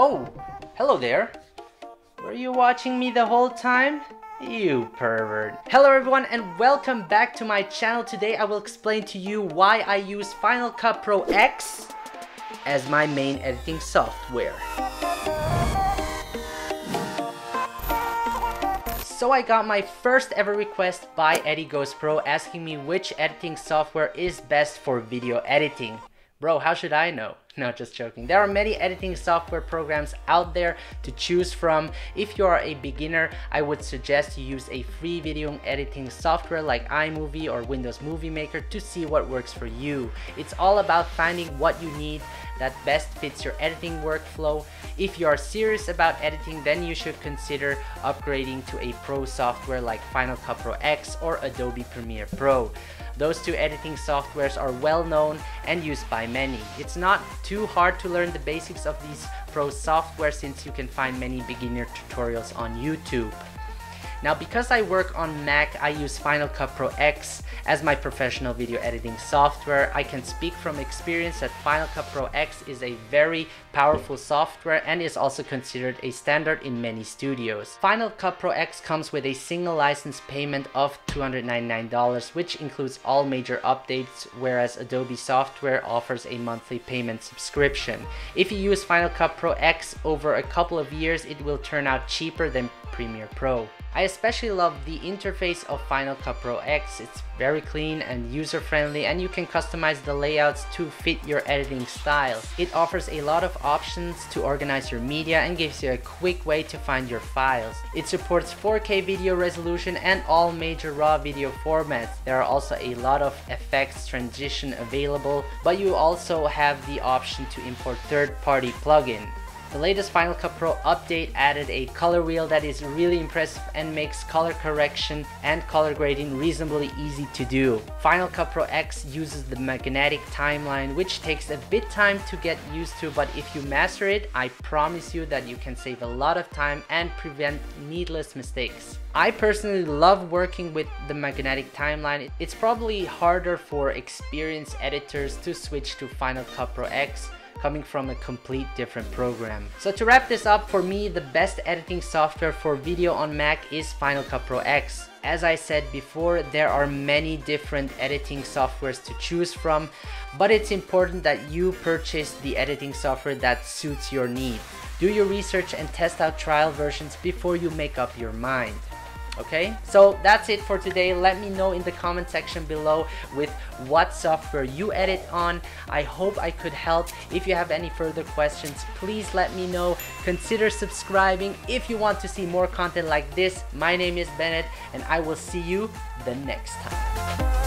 Oh, hello there. Were you watching me the whole time? You pervert. Hello everyone and welcome back to my channel. Today I will explain to you why I use Final Cut Pro X as my main editing software. So I got my first ever request by Eddie Ghost Pro asking me which editing software is best for video editing. Bro, how should I know? No, just joking. There are many editing software programs out there to choose from. If you are a beginner, I would suggest you use a free video editing software like iMovie or Windows Movie Maker to see what works for you. It's all about finding what you need that best fits your editing workflow. If you are serious about editing, then you should consider upgrading to a pro software like Final Cut Pro X or Adobe Premiere Pro. Those two editing softwares are well known and used by many. It's not too hard to learn the basics of these pro software since you can find many beginner tutorials on YouTube. Now, because I work on Mac, I use Final Cut Pro X as my professional video editing software. I can speak from experience that Final Cut Pro X is a very powerful software and is also considered a standard in many studios. Final Cut Pro X comes with a single license payment of $299, which includes all major updates, whereas Adobe Software offers a monthly payment subscription. If you use Final Cut Pro X over a couple of years, it will turn out cheaper than Premiere Pro. I especially love the interface of Final Cut Pro X. It's very clean and user-friendly, and you can customize the layouts to fit your editing style. It offers a lot of options to organize your media and gives you a quick way to find your files. It supports 4K video resolution and all major raw video formats. There are also a lot of effects transition available, but you also have the option to import third-party plugins. The latest Final Cut Pro update added a color wheel that is really impressive and makes color correction and color grading reasonably easy to do. Final Cut Pro X uses the magnetic timeline, which takes a bit time to get used to, but if you master it, I promise you that you can save a lot of time and prevent needless mistakes. I personally love working with the magnetic timeline. It's probably harder for experienced editors to switch to Final Cut Pro X, coming from a complete different program. So to wrap this up, for me, the best editing software for video on Mac is Final Cut Pro X. As I said before, there are many different editing softwares to choose from, but it's important that you purchase the editing software that suits your needs. Do your research and test out trial versions before you make up your mind. Okay, so that's it for today. Let me know in the comment section below with what software you edit on. I hope I could help. If you have any further questions, please let me know. Consider subscribing if you want to see more content like this. My name is Bennett, and I will see you the next time.